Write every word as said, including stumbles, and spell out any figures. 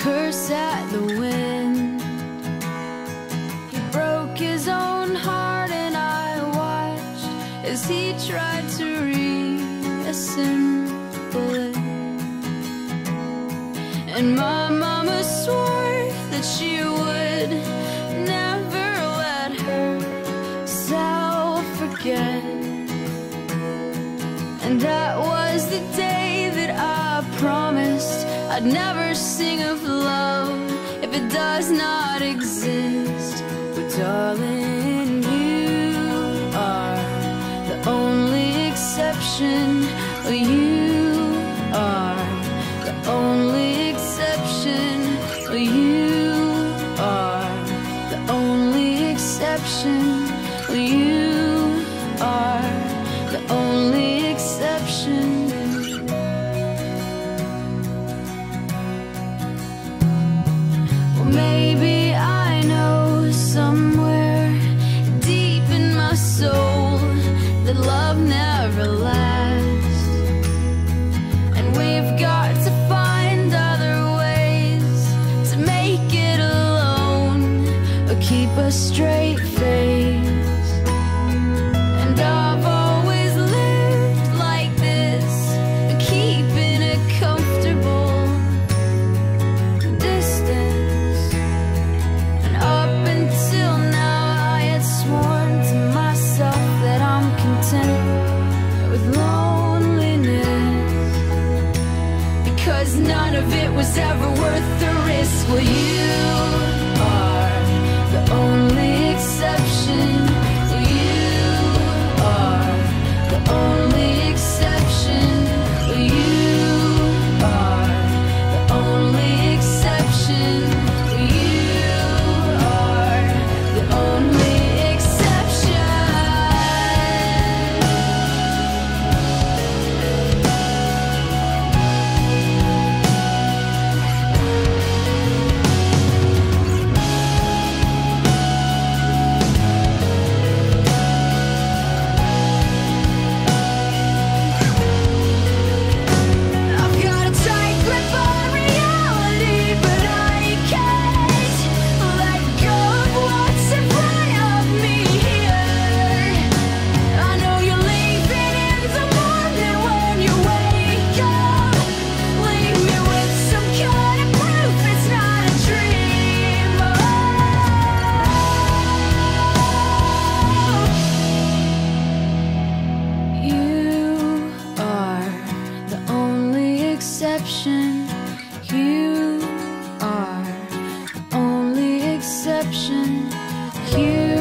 curse at the wind. He broke his own heart, and I watched as he tried to reassemble it. And my mama swore that she would never let herself forget. And that was the day that I promised I'd never sing of love if it does not exist. But darling, you are the only exception. Oh, you are the only exception. Oh, you are the only exception. Oh, you are the only exception. Well, maybe I know somewhere deep in my soul that love never lasts, and we've got to find other ways to make it alone or keep a straight face. And I've always lived like this, keeping a comfortable distance. And up until now I had sworn to myself that I'm content with loneliness, because none of it was ever worth the risk. Well, you are the only exception. You are the only exception. You are the only exception. You are the only exception. I've got a tight grip on reality, but I can't let go of what's in front of me here. I know you're leaving in the morning when you wake up. Leave me with some kind of proof it's not a dream. Oh. You are the only exception. You are the only exception. You